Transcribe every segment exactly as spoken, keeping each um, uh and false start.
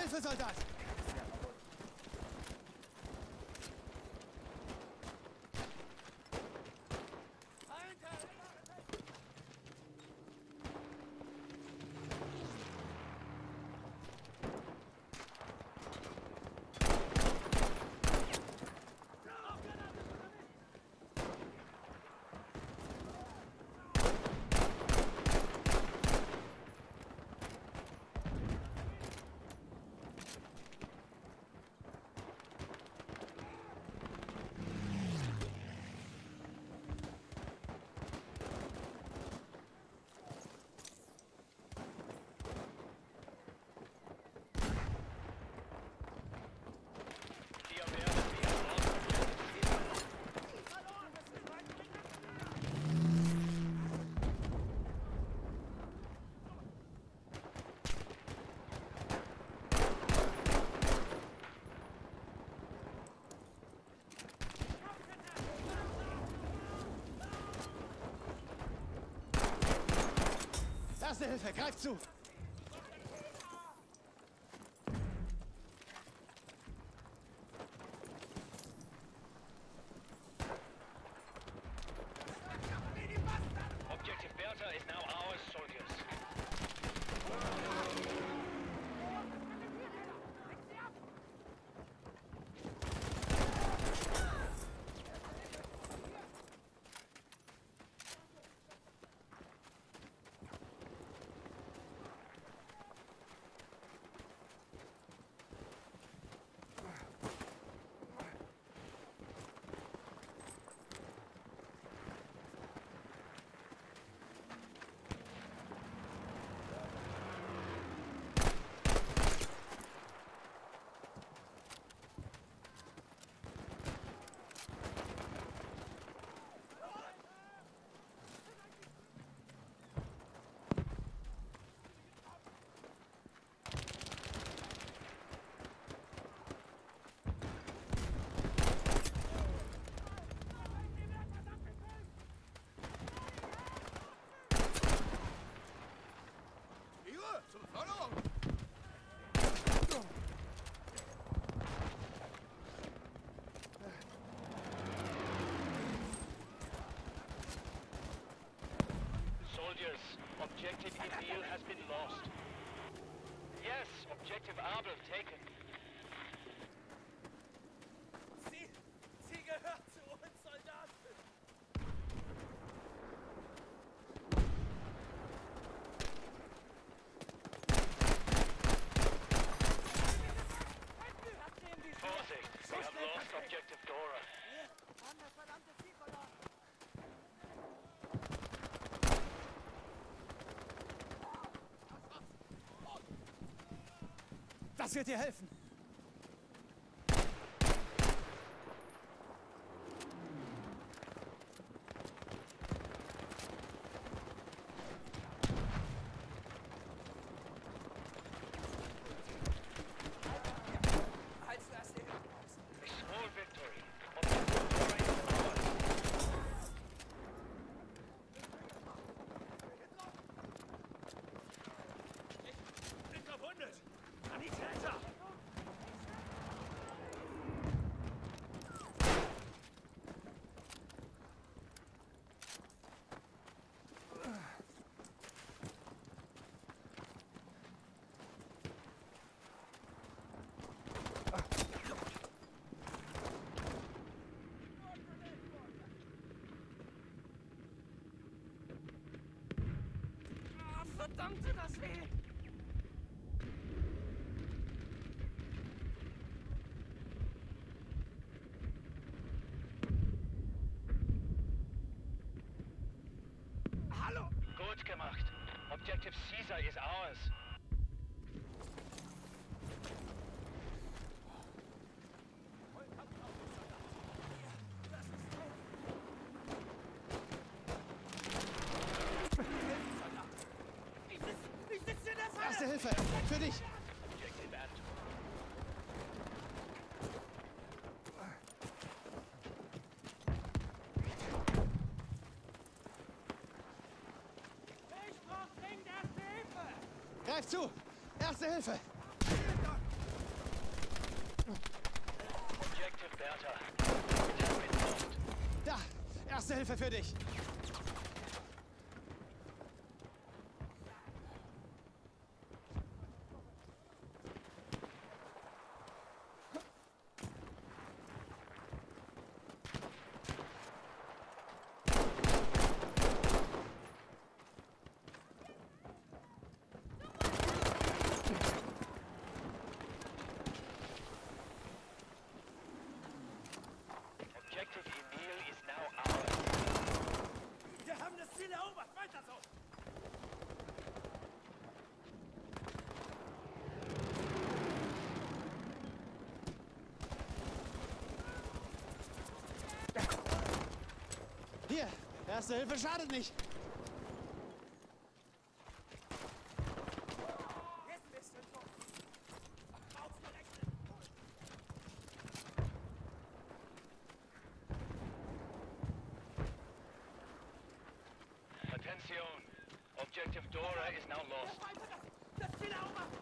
Hilfe, Soldat! Erste Hilfe, greift zu! Objective Bertha is now our soldiers. Soldiers, Objective Hill has been lost. Yes, Objective Abel taken. Sie, sie gehört zu uns, Soldaten! Vorsicht, we have lost Objective Dora. Wir haben das verdammte Ziel verloren. Das wird dir helfen. Verdammt, tut das weh! Objective Caesar is ours. Erste Hilfe! Für dich! Objective Anton. Ich brauche dringend erste Hilfe! Greif zu! Erste Hilfe! Objective Bertha. Da! Erste Hilfe für dich! Hier, erste Hilfe schadet nicht. Attention! Objective Dora is now lost. Das Ziel aufmachen!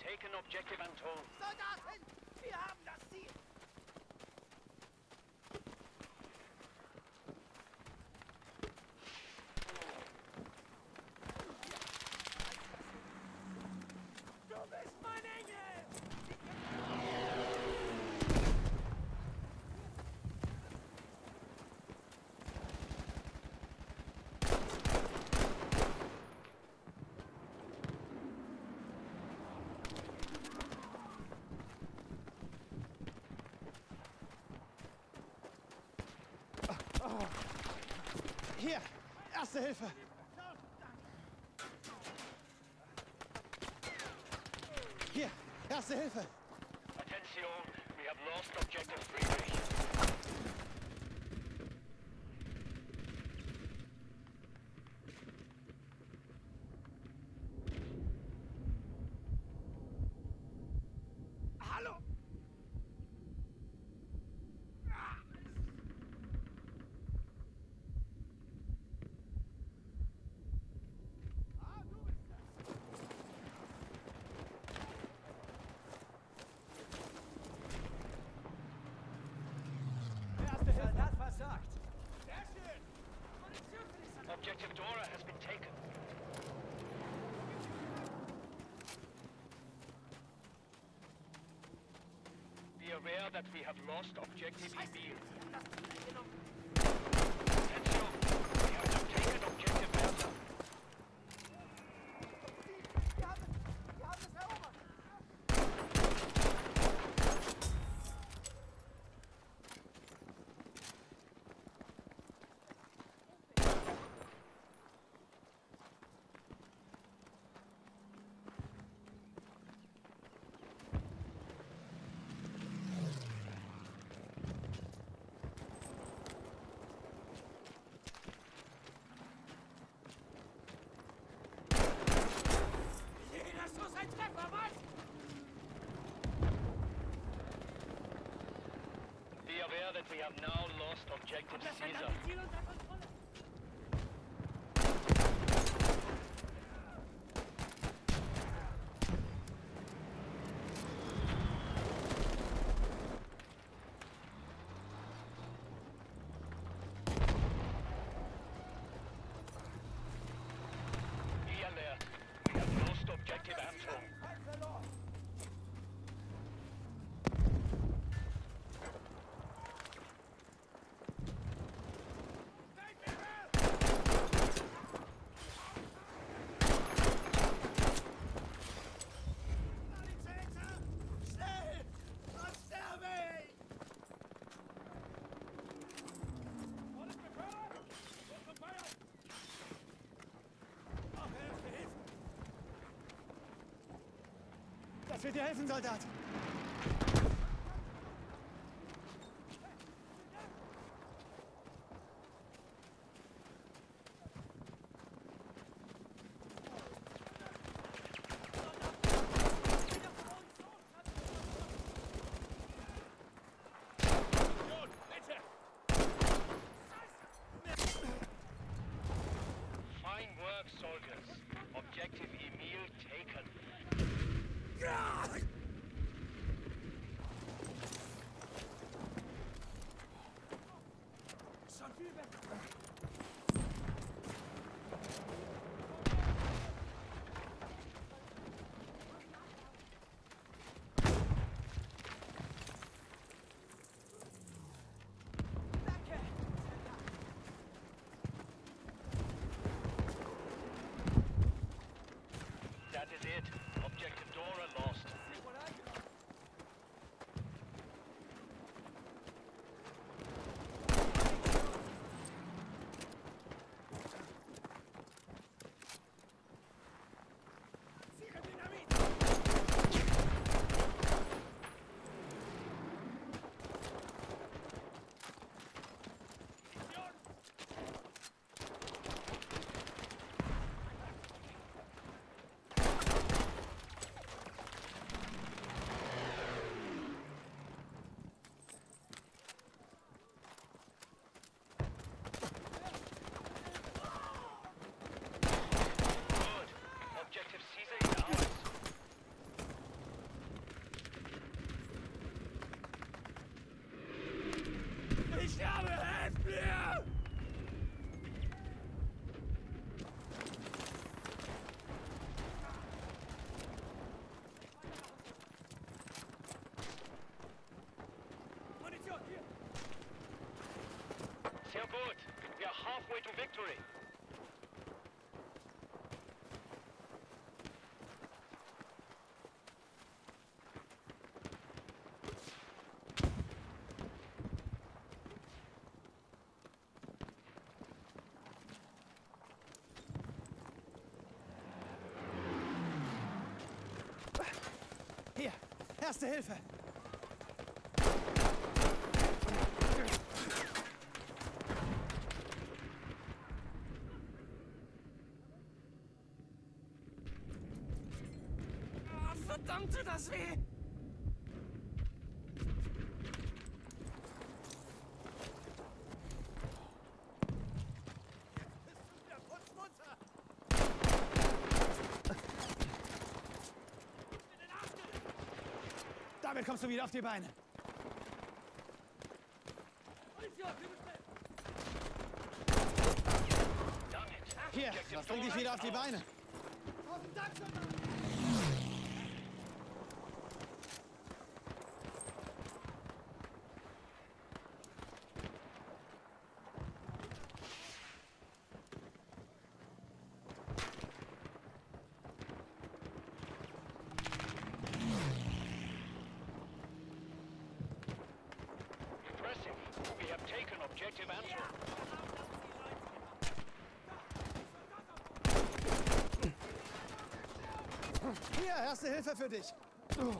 Taken Objective Anton. Soldaten! Wir haben das Ziel! Du bist mein Engel! Hier, erste Hilfe. Hier, erste Hilfe. Attention, we have lost Objective Friedrich. Hallo. aware that we have lost Objective Abel. Attention! We have now taken Objective Bertha. Be aware that we have now lost Objective Caesar. Be alert. We have lost Objective Anton. Ich will dir helfen, Soldat! Fine work, soldiers. Objective Emil taken. Yeah! That is it. Objective Dora lost. Ich habe helft mir! Munition, hier! Sehr gut! Wir sind halfway to victory! Hier, erste Hilfe! Oh, verdammt, tut das weh! Damit kommst du wieder auf die Beine. Hier, das bringt dich wieder auf die Beine. Hier, erste Hilfe für dich. Oh.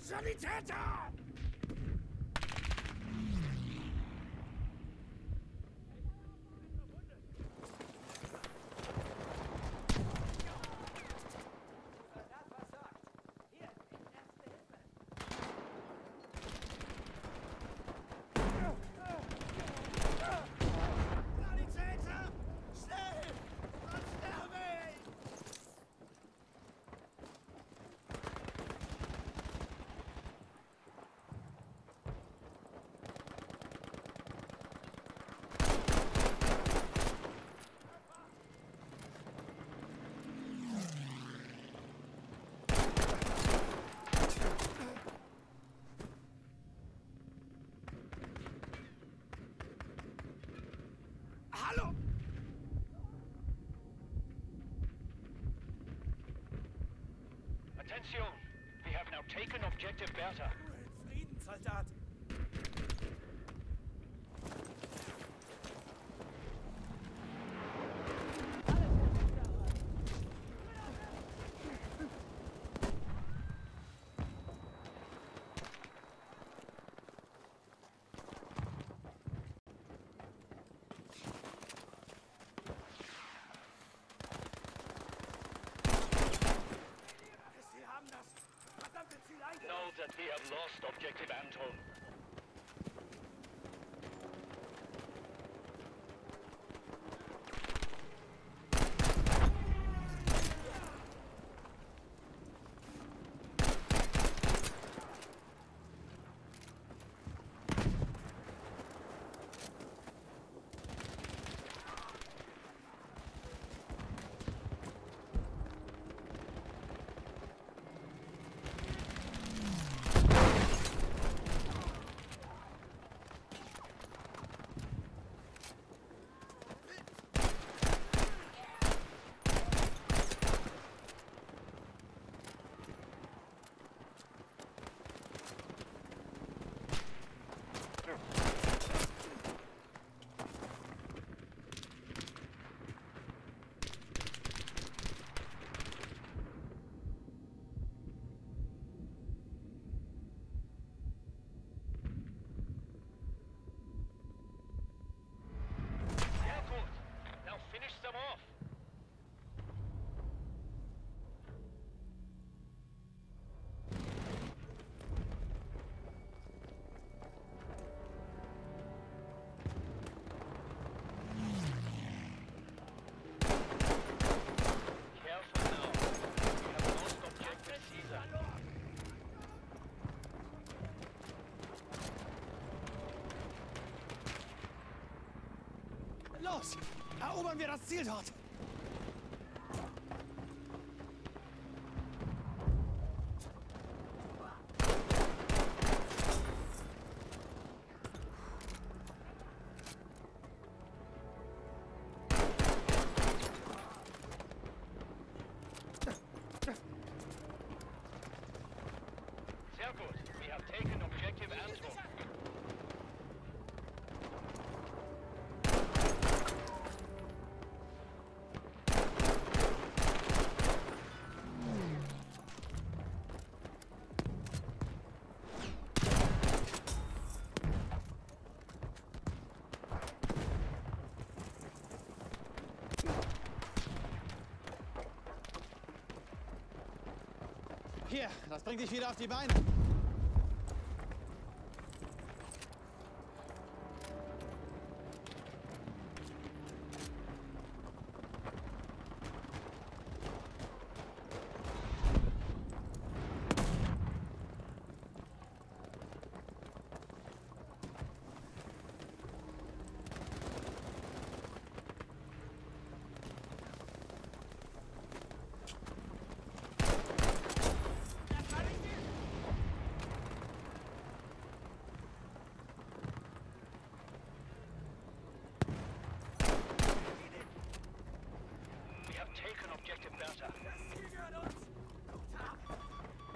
Sanitäter! We have now taken Objective Bertha. Frieden, Soldat! Know that we have lost Objective Anton. Los! Erobern wir das Ziel dort! Sehr gut. We have taken Objective Anton. Hier, das bringt dich wieder auf die Beine.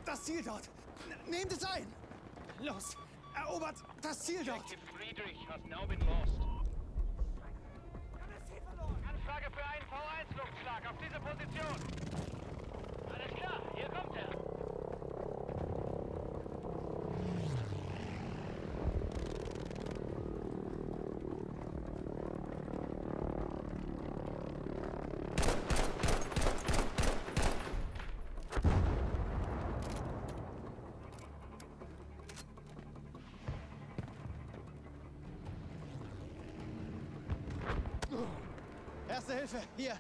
Das Ziel dort! Nehmt es ein! Los! Erobert das Ziel dort! Detective Friedrich has now been lost. diese Position. Alles klar, hier kommt er. Erste Hilfe, hier.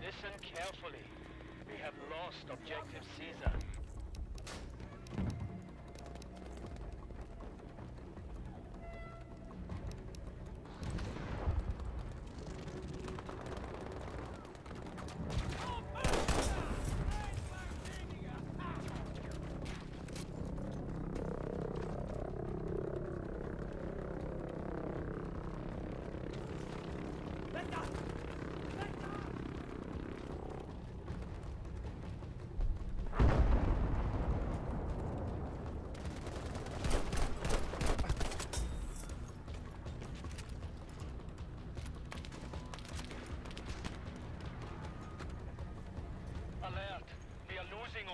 Listen carefully. We have lost Objective Caesar.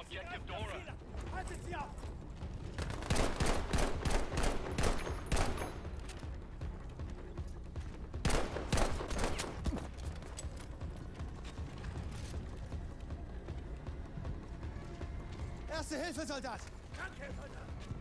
Objective Dora. Haltet sie auf! Erste Hilfe, Soldat! Danke, Soldat!